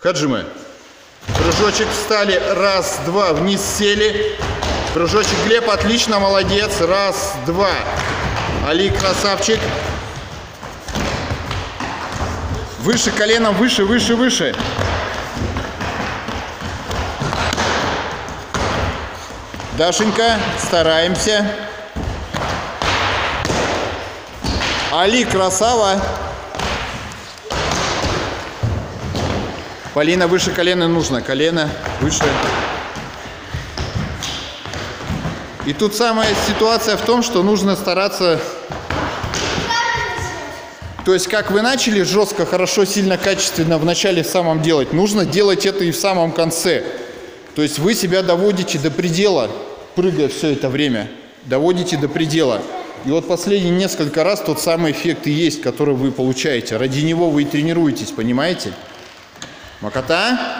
Хаджимы. Кружочек встали. Раз, два. Вниз сели. Кружочек Глеб. Отлично. Молодец. Раз, два. Али, красавчик. Выше коленом. Выше, выше, выше. Дашенька. Стараемся. Али, красава. Полина, выше колена нужно. Колено выше. И тут самая ситуация в том, что нужно стараться... То есть, как вы начали жестко, хорошо, сильно, качественно в начале, в самом делать, нужно делать это и в самом конце. То есть, вы себя доводите до предела, прыгая все это время. Доводите до предела. И вот последние несколько раз тот самый эффект и есть, который вы получаете. Ради него вы и тренируетесь, понимаете? Макота.